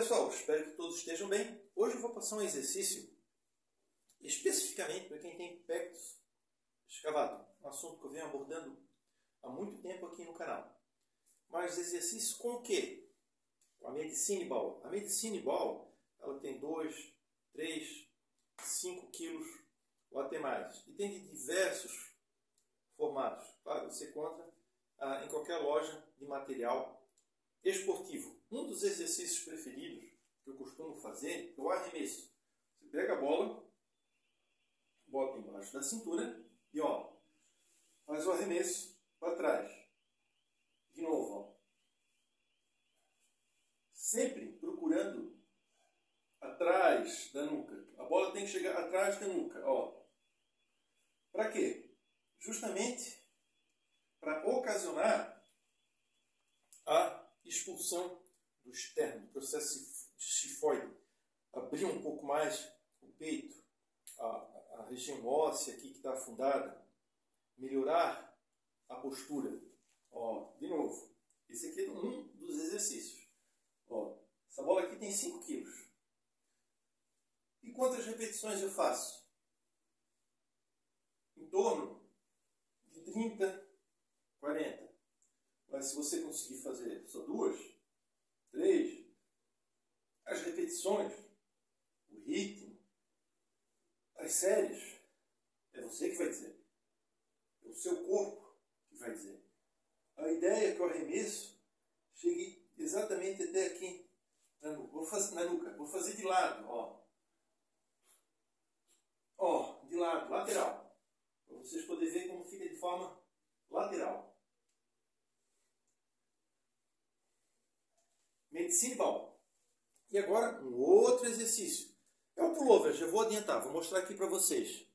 pessoal, espero que todos estejam bem. Hoje eu vou passar um exercício especificamente para quem tem pectus excavatum, um assunto que eu venho abordando há muito tempo aqui no canal. Mas exercício com o quê? Com a Medicine Ball. A Medicine Ball ela tem 2, 3, 5 quilos ou até mais. E tem de diversos formatos. Claro, você encontra em qualquer loja de material esportivo. Um dos exercícios preferidos que eu costumo fazer é o arremesso. Você pega a bola, bota embaixo da cintura e ó, faz o arremesso para trás. De novo, ó. Sempre procurando atrás da nuca. A bola tem que chegar atrás da nuca, ó. Para quê? Justamente para ocasionar a expulsão do externo, do processo de sifoide. Abrir um pouco mais o peito, a região óssea aqui que está afundada. Melhorar a postura. Ó, de novo, esse aqui é um dos exercícios. Ó, essa bola aqui tem 5 quilos. E quantas repetições eu faço? Em torno de 30, 40. Mas se você conseguir fazer só 2, 3, as repetições, o ritmo, as séries, é você que vai dizer. É o seu corpo que vai dizer. A ideia é que o arremesso chegue exatamente até aqui na nuca. Vou fazer de lado, ó. Ó, de lado, lateral. Para vocês poderem ver como fica de forma lateral. Medicine Ball. E agora um outro exercício. É o pullover, já vou adiantar, vou mostrar aqui para vocês.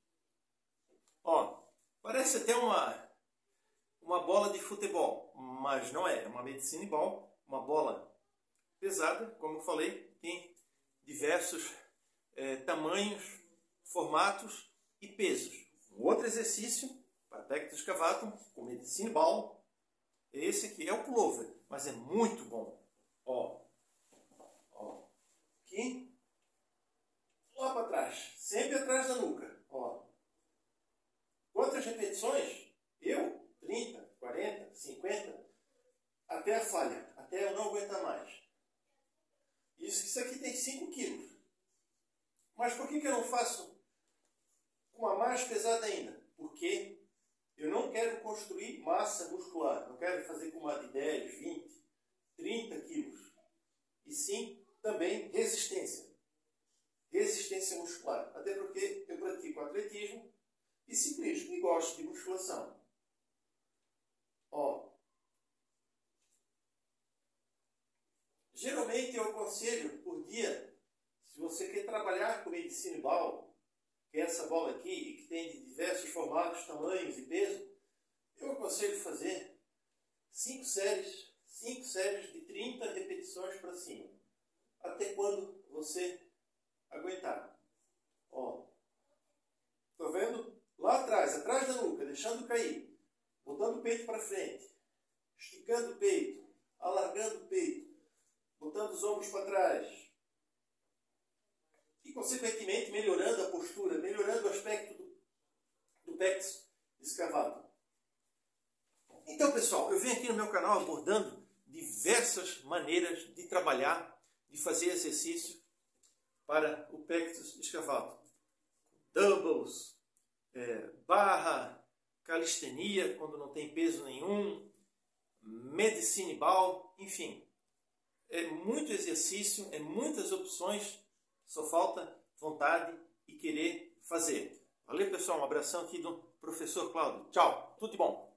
Ó, parece até uma bola de futebol, mas não é. É uma Medicine Ball, uma bola pesada, como eu falei, tem diversos tamanhos, formatos e pesos. Um outro exercício para pectus excavatum com Medicine Ball. Esse aqui é o pullover, mas é muito bom. Ó, ó, aqui, lá para trás, sempre atrás da nuca, ó. Quantas repetições? Eu, 30, 40, 50, até a falha, até eu não aguentar mais. Isso aqui tem 5 quilos. Mas por que eu não faço com uma mais pesada ainda? Porque eu não quero construir massa muscular, não quero fazer com uma de 10, 20, 30 quilos, e sim também resistência muscular, até porque eu pratico atletismo e ciclismo e gosto de musculação. Ó, geralmente eu aconselho por dia, se você quer trabalhar com Medicine Ball, que é essa bola aqui e que tem de diversos formatos, tamanhos e peso, eu aconselho fazer 5 séries de 30 repetições para cima. Até quando você aguentar. Ó. Tá vendo? Lá atrás, atrás da nuca, deixando cair. Botando o peito para frente. Esticando o peito. Alargando o peito. Botando os ombros para trás. E, consequentemente, melhorando a postura, melhorando o aspecto do pectus excavatum. Então, pessoal, eu venho aqui no meu canal abordando diversas maneiras de trabalhar, de fazer exercício para o pectus excavatum. Dumbbells, barra, calistenia, quando não tem peso nenhum, Medicine Ball, enfim. É muito exercício, é muitas opções, só falta vontade e querer fazer. Valeu, pessoal, um abração aqui do professor Cláudio. Tchau, tudo de bom.